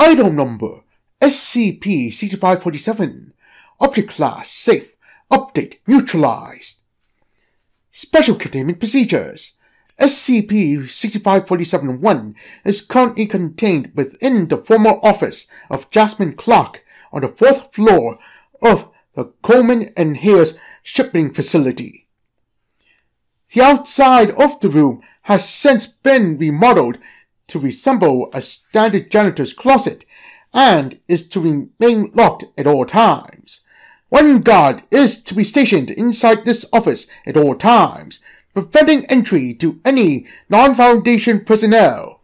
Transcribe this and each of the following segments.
Item number SCP-6547. Object class safe. Update neutralized. Special containment procedures. SCP-6547-1 is currently contained within the former office of Jasmine Clark on the 4th floor of the Coleman and Hayes shipping facility. The outside of the room has since been remodeled to resemble a standard janitor's closet and is to remain locked at all times. One guard is to be stationed inside this office at all times, preventing entry to any non-Foundation personnel.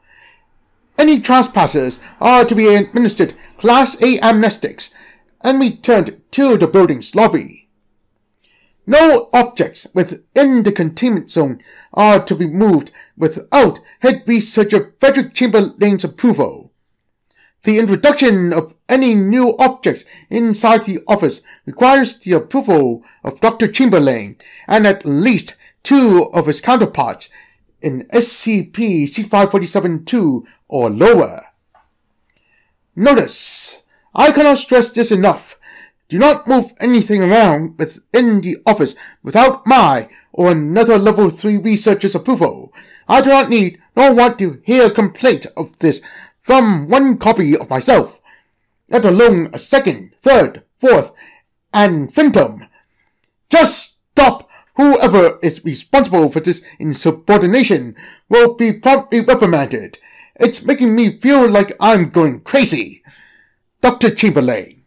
Any trespassers are to be administered Class A amnestics and returned to the building's lobby. No objects within the containment zone are to be moved without head researcher Frederick Chamberlain's approval. The introduction of any new objects inside the office requires the approval of Dr. Chamberlain and at least two of his counterparts in SCP-6547-2 or lower. Notice, I cannot stress this enough. Do not move anything around within the office without my or another Level 3 researcher's approval. I do not need nor want to hear complaint of this from one copy of myself, let alone a second, third, fourth, and phantom. Just stop. Whoever is responsible for this insubordination will be promptly reprimanded. It's making me feel like I'm going crazy. Dr. Chamberlain.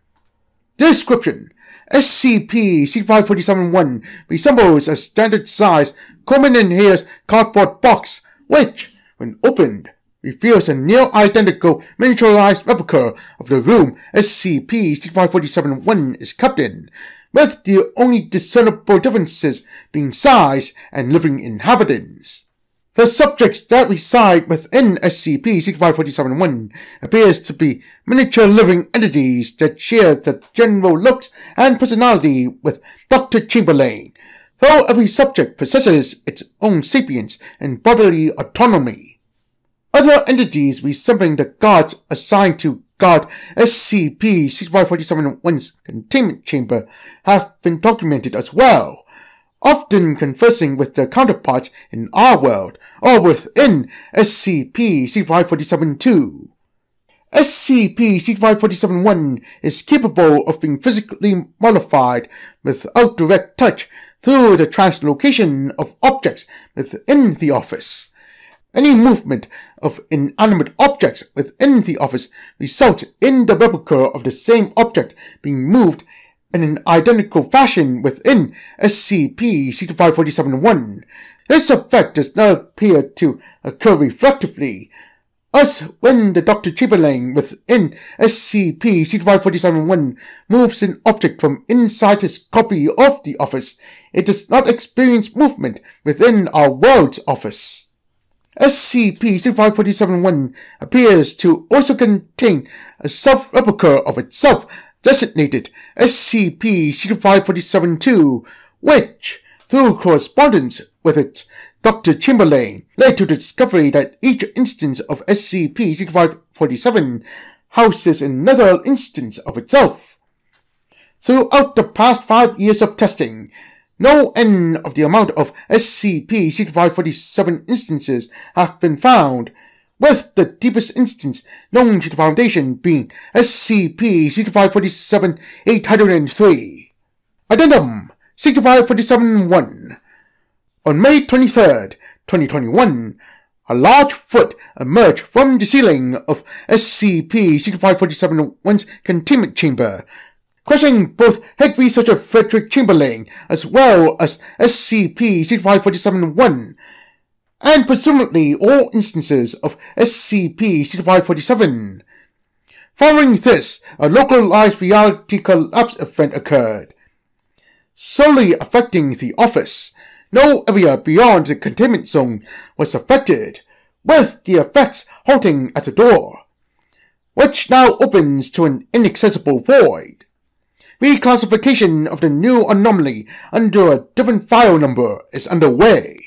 Description. SCP-6547-1 resembles a standard-sized Corman and Hayes cardboard box, which, when opened, reveals a near-identical miniaturized replica of the room SCP-6547-1 is kept in, with the only discernible differences being size and living inhabitants. The subjects that reside within SCP-6547-1 appears to be miniature living entities that share the general looks and personality with Dr. Chamberlain, though every subject possesses its own sapience and bodily autonomy. Other entities resembling the guards assigned to guard SCP-6547-1's containment chamber have been documented as well, often conversing with their counterparts in our world or within SCP-6547-2. SCP-6547-1 is capable of being physically modified without direct touch through the translocation of objects within the office. Any movement of inanimate objects within the office results in the replica of the same object being moved in an identical fashion within SCP-6547-1. This effect does not appear to occur reflectively, as when the Dr. Chamberlain within SCP-6547-1 moves an object from inside his copy of the office, it does not experience movement within our world's office. SCP-6547-1 appears to also contain a sub-replica of itself designated SCP-6547-2, which, through correspondence with its Dr. Chamberlain, led to the discovery that each instance of SCP-6547 houses another instance of itself. Throughout the past 5 years of testing, no end of the amount of SCP-6547 instances have been found, with the deepest instance known to the Foundation being SCP-6547-803. Addendum 6547-1. On May 23rd, 2021, a large foot emerged from the ceiling of SCP-6547-1's containment chamber, crushing both head researcher Frederick Chamberlain as well as SCP-6547-1, and presumably all instances of SCP-6547. Following this, a localized reality collapse event occurred, solely affecting the office. No area beyond the containment zone was affected, with the effects halting at the door, which now opens to an inaccessible void. Reclassification of the new anomaly under a different file number is underway.